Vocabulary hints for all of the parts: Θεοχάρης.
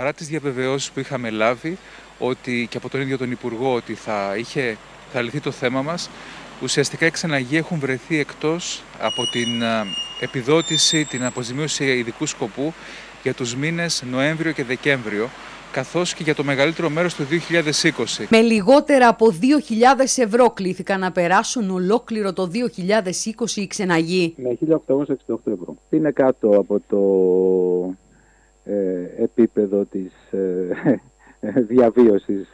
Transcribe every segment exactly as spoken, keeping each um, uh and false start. παρά τις διαβεβαιώσεις που είχαμε λάβει ότι, και από τον ίδιο τον Υπουργό ότι θα, είχε, θα λυθεί το θέμα μας, ουσιαστικά οι ξεναγοί έχουν βρεθεί εκτός από την επιδότηση, την αποζημίωση ειδικού σκοπού για τους μήνες Νοέμβριο και Δεκέμβριο, καθώς και για το μεγαλύτερο μέρος του δύο χιλιάδες είκοσι. Με λιγότερα από δύο χιλιάδες ευρώ κλήθηκαν να περάσουν ολόκληρο το δύο χιλιάδες είκοσι οι ξεναγοί. Με χίλια οκτακόσια εξήντα οκτώ ευρώ. Είναι κάτω από το ε, επίπεδο της ε, ε, διαβίωσης.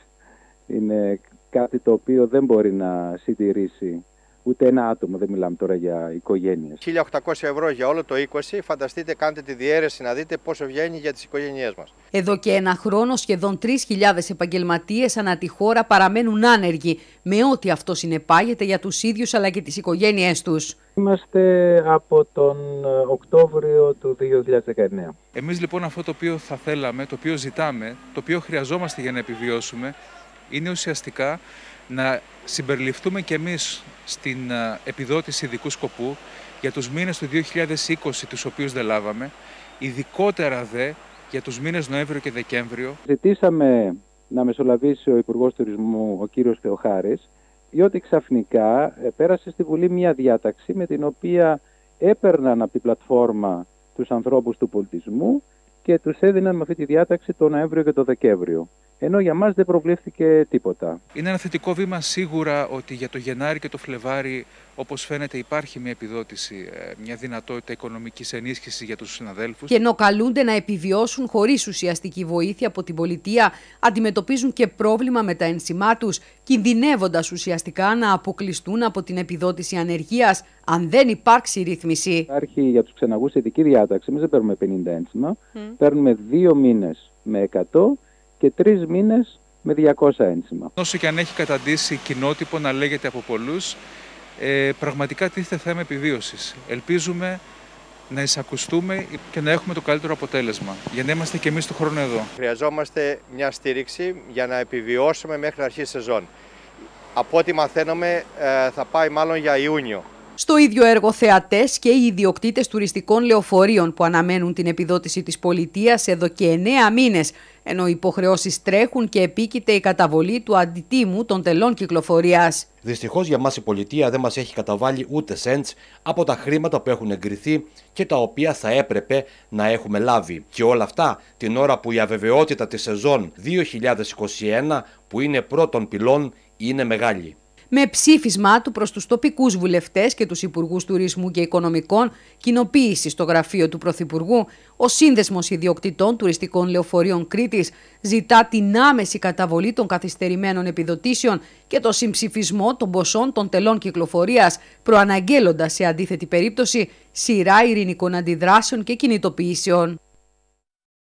Είναι κάτι το οποίο δεν μπορεί να συντηρήσει ούτε ένα άτομο, δεν μιλάμε τώρα για οικογένειες. χίλια οκτακόσια ευρώ για όλο το είκοσι, φανταστείτε, κάντε τη διαίρεση να δείτε πόσο βγαίνει για τις οικογένειές μας. Εδώ και ένα χρόνο σχεδόν τρεις χιλιάδες επαγγελματίες ανά τη χώρα παραμένουν άνεργοι, με ό,τι αυτό συνεπάγεται για τους ίδιους αλλά και τις οικογένειές τους. Είμαστε από τον Οκτώβριο του δύο χιλιάδες δεκαεννέα. Εμείς λοιπόν αυτό το οποίο θα θέλαμε, το οποίο ζητάμε, το οποίο χρειαζόμαστε για να επιβιώσουμε, είναι ουσιαστικά να συμπεριληφθούμε και εμείς στην επιδότηση ειδικού σκοπού για τους μήνες του δύο χιλιάδες είκοσι, τους οποίους δεν λάβαμε, ειδικότερα δε για τους μήνες Νοέμβριο και Δεκέμβριο. Ζητήσαμε να μεσολαβήσει ο Υπουργός Τουρισμού, ο κύριος Θεοχάρης, διότι ξαφνικά πέρασε στη Βουλή μια διάταξη με την οποία έπαιρναν από την πλατφόρμα τους ανθρώπους του πολιτισμού και τους έδιναν με αυτή τη διάταξη το Νοέμβριο και το Δεκέμβριο. Ενώ για μας δεν προβλέφθηκε τίποτα. Είναι ένα θετικό βήμα σίγουρα ότι για το Γενάρη και το Φλεβάρι, όπως φαίνεται, υπάρχει μια επιδότηση, μια δυνατότητα οικονομικής ενίσχυσης για τους συναδέλφους. Και ενώ καλούνται να επιβιώσουν χωρίς ουσιαστική βοήθεια από την πολιτεία, αντιμετωπίζουν και πρόβλημα με τα ένσημά τους, κινδυνεύοντας ουσιαστικά να αποκλειστούν από την επιδότηση ανεργίας, αν δεν υπάρξει ρύθμιση. Υπάρχει για τους ξεναγούς ειδική διάταξη. Εμείς δεν παίρνουμε πενήντα ένσημα, mm. παίρνουμε δύο μήνες με εκατό. Και τρεις μήνες με διακόσια ένσημα. Όσο και αν έχει καταντήσει κοινότυπο να λέγεται από πολλούς, ε, πραγματικά τίθεται θέμα επιβίωσης. Ελπίζουμε να εισακουστούμε και να έχουμε το καλύτερο αποτέλεσμα, για να είμαστε και εμείς του χρόνου εδώ. Χρειαζόμαστε μια στήριξη για να επιβιώσουμε μέχρι αρχή σεζόν. Από ό,τι μαθαίνουμε ε, θα πάει μάλλον για Ιούνιο. Στο ίδιο έργο θεατές και οι ιδιοκτήτες τουριστικών λεωφορείων που αναμένουν την επιδότηση της πολιτείας εδώ και εννέα μήνες, ενώ οι υποχρεώσεις τρέχουν και επίκειται η καταβολή του αντιτίμου των τελών κυκλοφορίας. Δυστυχώς για μας η πολιτεία δεν μας έχει καταβάλει ούτε σέντς από τα χρήματα που έχουν εγκριθεί και τα οποία θα έπρεπε να έχουμε λάβει. Και όλα αυτά την ώρα που η αβεβαιότητα της σεζόν δύο χιλιάδες είκοσι ένα, που είναι πρώτων πυλών, είναι μεγάλη. Με ψήφισμά του προς τους τοπικούς βουλευτές και τους υπουργούς τουρισμού και οικονομικών, κοινοποίηση στο γραφείο του Πρωθυπουργού, ο Σύνδεσμος Ιδιοκτητών Τουριστικών Λεωφορείων Κρήτης ζητά την άμεση καταβολή των καθυστερημένων επιδοτήσεων και το συμψηφισμό των ποσών των τελών κυκλοφορίας, προαναγγέλλοντας σε αντίθετη περίπτωση σειρά ειρηνικών αντιδράσεων και κινητοποιήσεων.